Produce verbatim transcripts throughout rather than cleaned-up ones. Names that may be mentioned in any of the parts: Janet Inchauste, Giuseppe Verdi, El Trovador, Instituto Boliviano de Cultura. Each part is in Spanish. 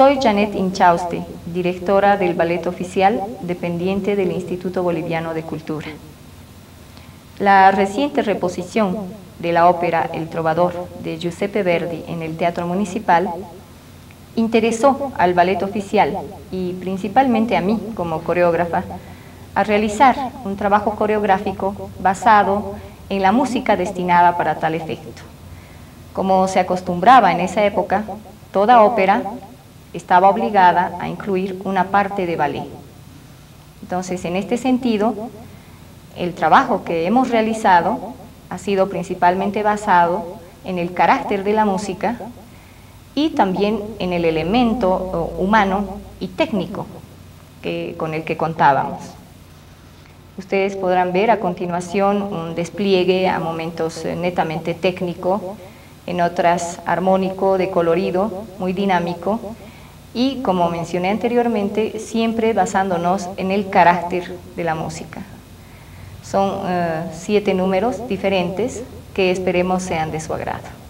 Soy Janet Inchauste, directora del Ballet Oficial, dependiente del Instituto Boliviano de Cultura. La reciente reposición de la ópera El Trovador de Giuseppe Verdi en el Teatro Municipal interesó al Ballet Oficial y principalmente a mí como coreógrafa a realizar un trabajo coreográfico basado en la música destinada para tal efecto. Como se acostumbraba en esa época, toda ópera estaba obligada a incluir una parte de ballet. Entonces, en este sentido, el trabajo que hemos realizado ha sido principalmente basado en el carácter de la música y también en el elemento humano y técnico que, con el que contábamos. Ustedes podrán ver a continuación un despliegue a momentos netamente técnico, en otras armónico, de colorido, muy dinámico, y como mencioné anteriormente, siempre basándonos en el carácter de la música. Son eh, siete números diferentes que esperemos sean de su agrado.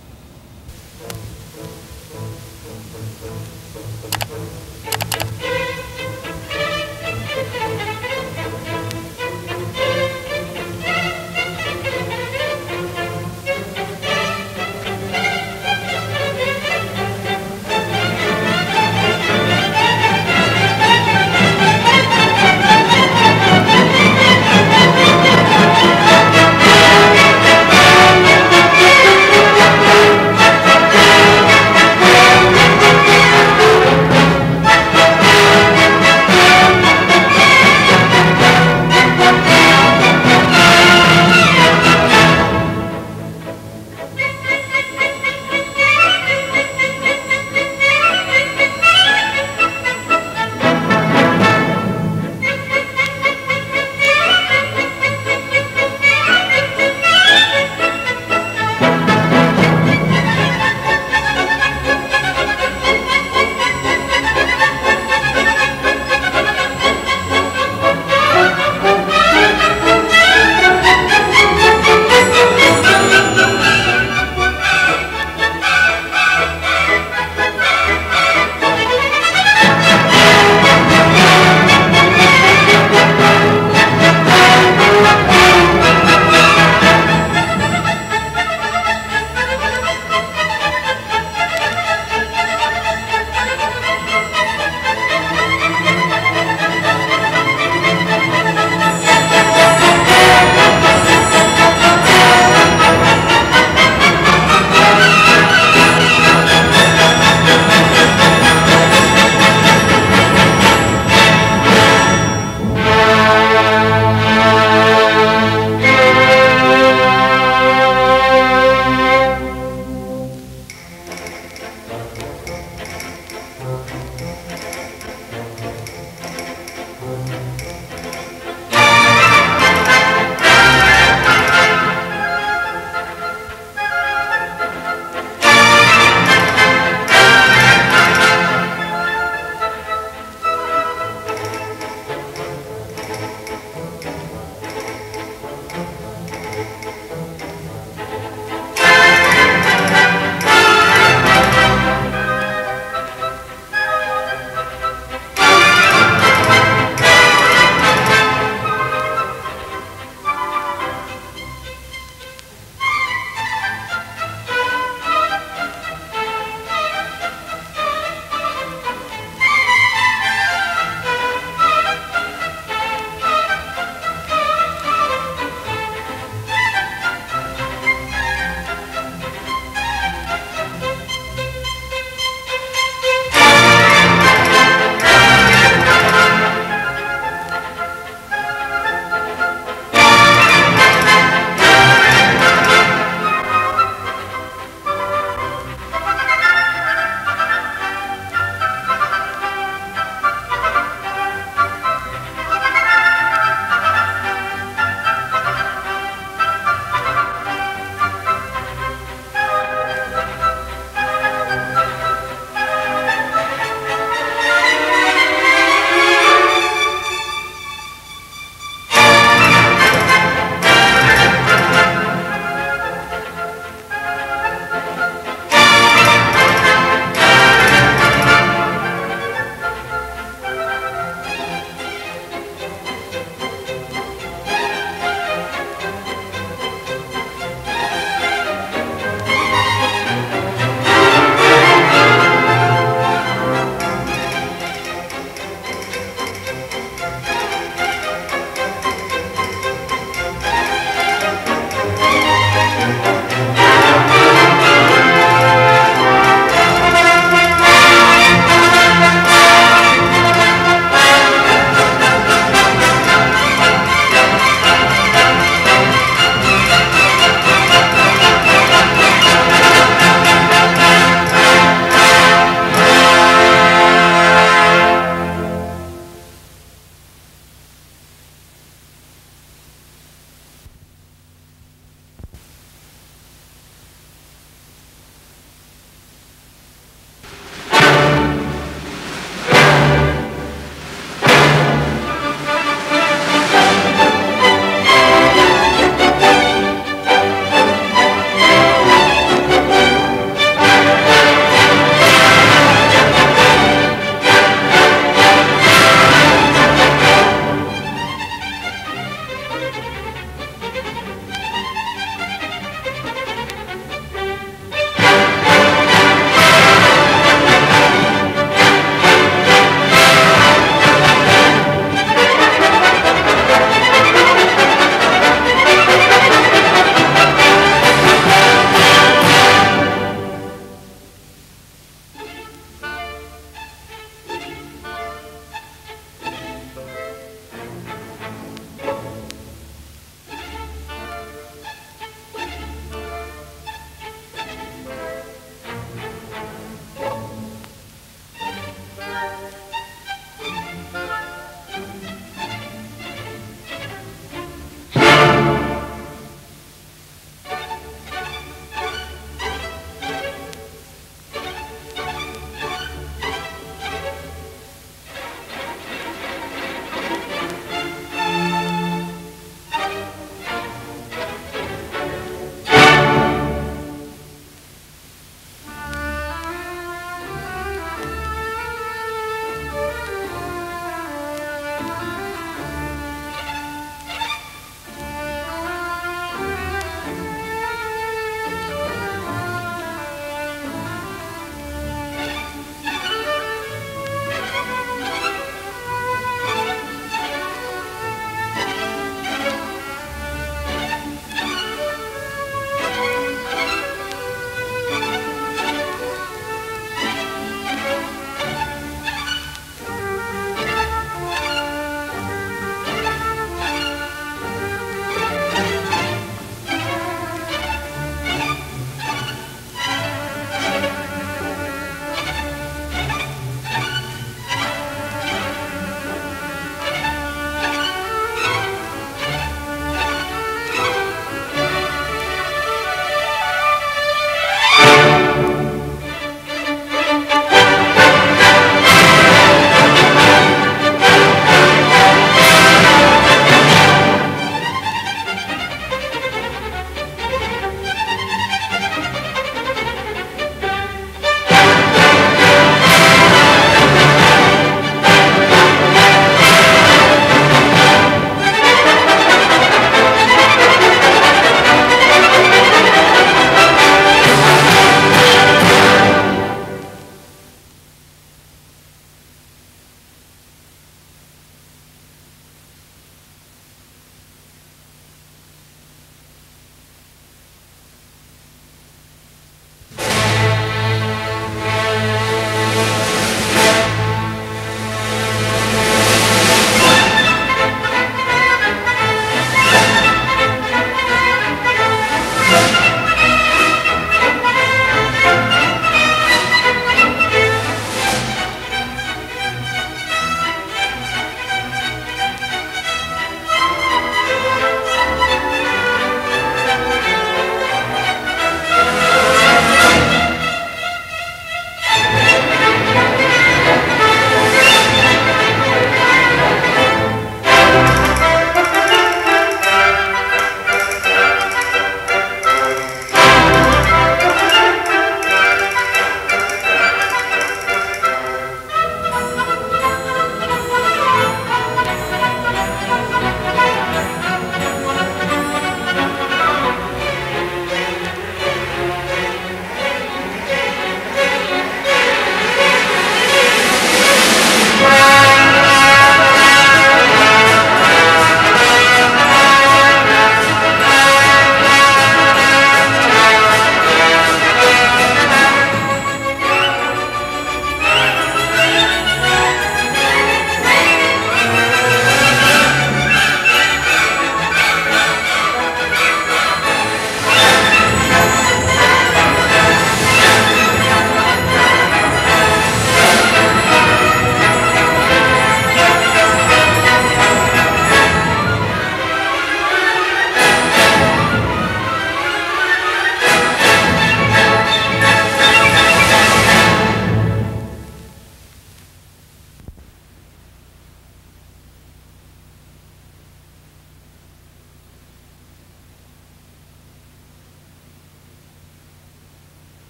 ¡Gracias!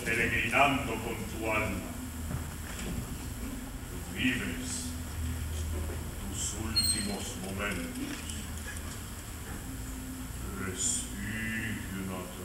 peregrinando con tu alma. Tú vives tus últimos momentos. Resígnate.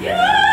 Yeah.